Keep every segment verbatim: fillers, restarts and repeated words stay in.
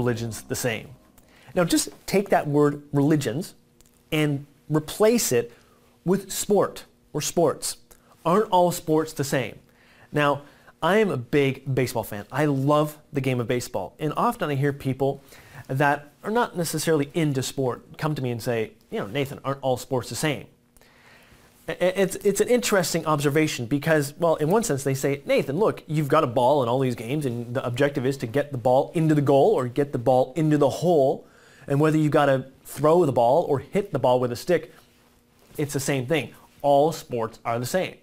religions the same. Now just take that word religions and replace it with sport or sports. Aren't all sports the same? Now, I am a big baseball fan. I love the game of baseball. And often I hear people that are not necessarily into sport come to me and say, you know, Nathan, aren't all sports the same? It's, it's an interesting observation because, well, in one sense they say, Nathan, look, you've got a ball in all these games and the objective is to get the ball into the goal or get the ball into the hole. And whether you've got to throw the ball or hit the ball with a stick, it's the same thing. All sports are the same.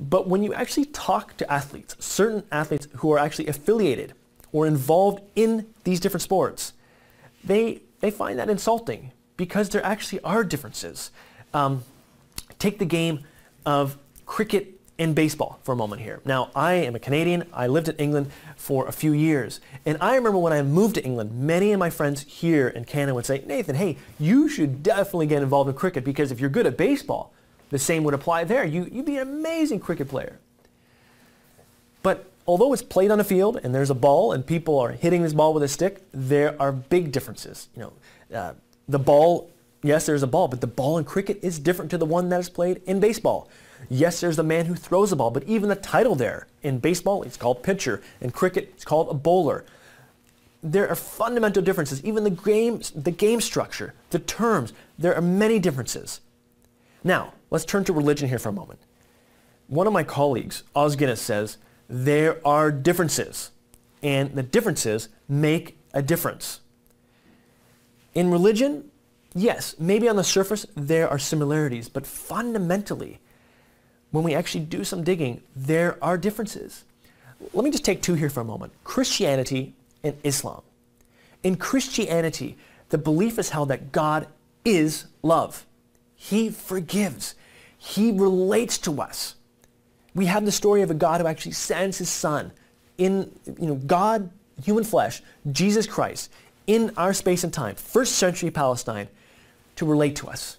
But when you actually talk to athletes, certain athletes who are actually affiliated or involved in these different sports, they, they find that insulting because there actually are differences. Um, take the game of cricket and baseball for a moment here. Now, I am a Canadian. I lived in England for a few years. And I remember when I moved to England, many of my friends here in Canada would say, Nathan, hey, you should definitely get involved in cricket because if you're good at baseball, the same would apply there. You, you'd be an amazing cricket player. But although it's played on a field and there's a ball and people are hitting this ball with a stick, there are big differences. You know, uh, the ball, yes, there's a ball, but the ball in cricket is different to the one that is played in baseball. Yes, there's the man who throws the ball, but even the title there in baseball, it's called pitcher. In cricket, it's called a bowler. There are fundamental differences. Even the game, the game structure, the terms, there are many differences. Now, let's turn to religion here for a moment. One of my colleagues, Os Guinness, says there are differences, and the differences make a difference. In religion, yes, maybe on the surface there are similarities, but fundamentally, when we actually do some digging, there are differences. Let me just take two here for a moment. Christianity and Islam. In Christianity, the belief is held that God is love. He forgives. He relates to us. We have the story of a God who actually sends his son in, you know, God, human flesh, Jesus Christ, in our space and time, first century Palestine, to relate to us.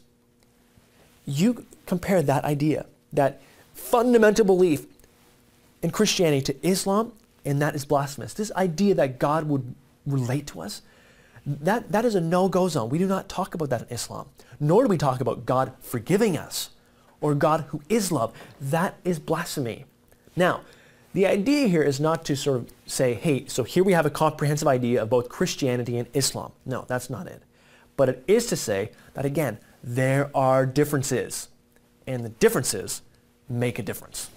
You compare that idea, that fundamental belief in Christianity, to Islam, and that is blasphemous. This idea that God would relate to us, that, that is a no-go zone. We do not talk about that in Islam, nor do we talk about God forgiving us or God who is love. That is blasphemy. Now, the idea here is not to sort of say, hey, so here we have a comprehensive idea of both Christianity and Islam. No, that's not it. But it is to say that, again, there are differences, and the differences make a difference.